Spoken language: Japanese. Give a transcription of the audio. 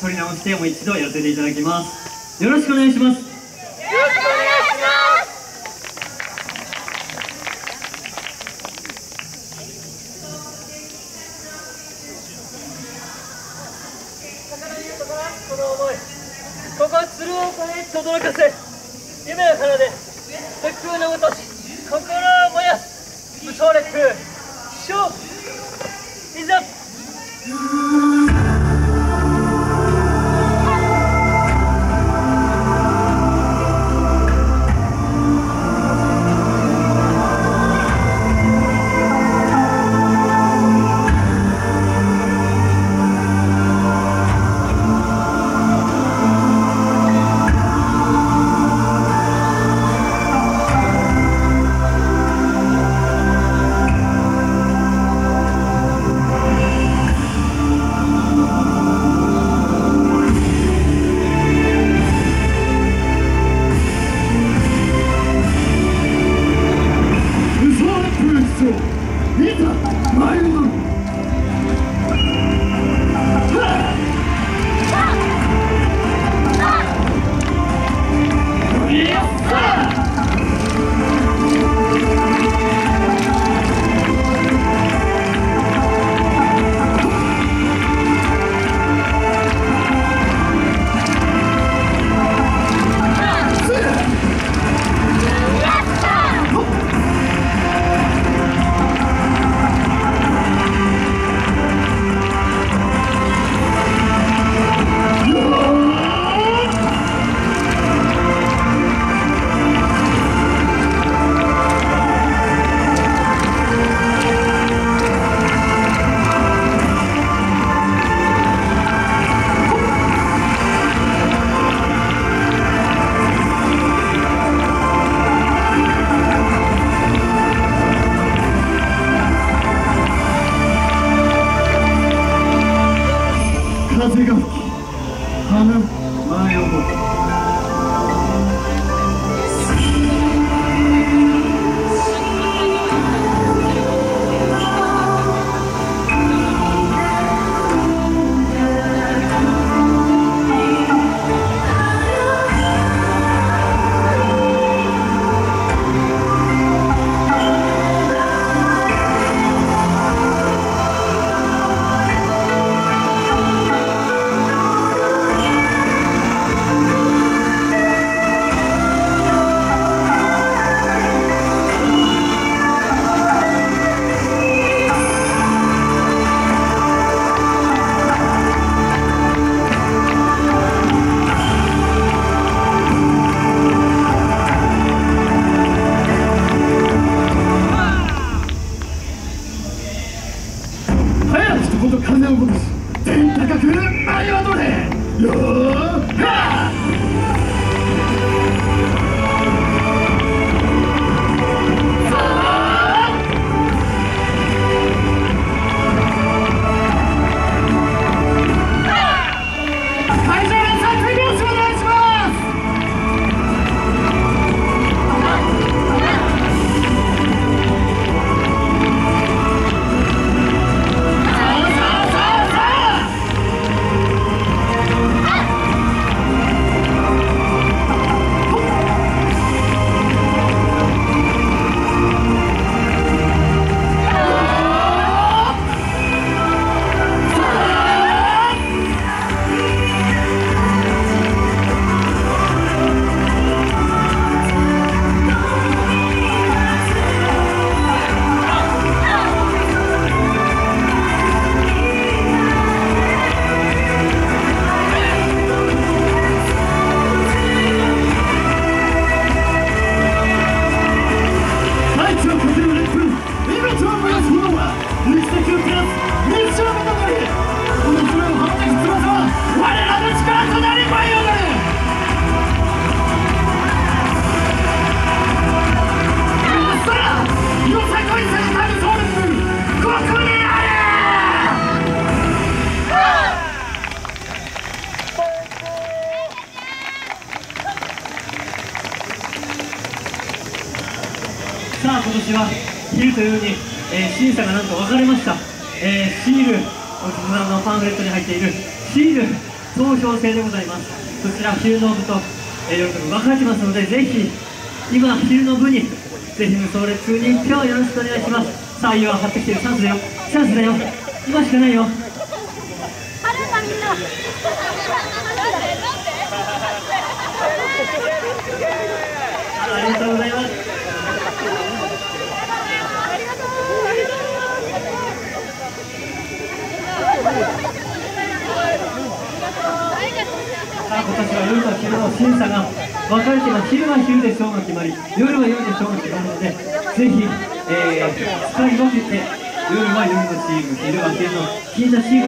撮り直してもう一度やらせていただきます。よろしくお願いします。よろしくお願いします。宝に言うところこの思い、ここは鶴岡へとどろかせ、夢を奏で絶空のごとし、心を燃やす無双烈風勝負いざ。風が吹き、花舞を天高く舞い踊れよーはー。さあ今年は昼というに、審査がなんと分かれました。シール、こちらのパンフレットに入っているシール投票制でございます。こちら昼の部と夜の部分かれてますので、ぜひ今昼の部にぜひ無双列に1票よろしくお願いします。さあ、今張ってきてる、チャンスだよ、チャンスだよ、今しかないよ。あるんだみんな。ありがとうございます。さあ、今年は夜と昼の審査が分かれています。昼は昼でショーが決まり、夜は夜でショーが決まるので、ぜひ使い分けて、夜は夜のチーム、昼は昼の金田チーム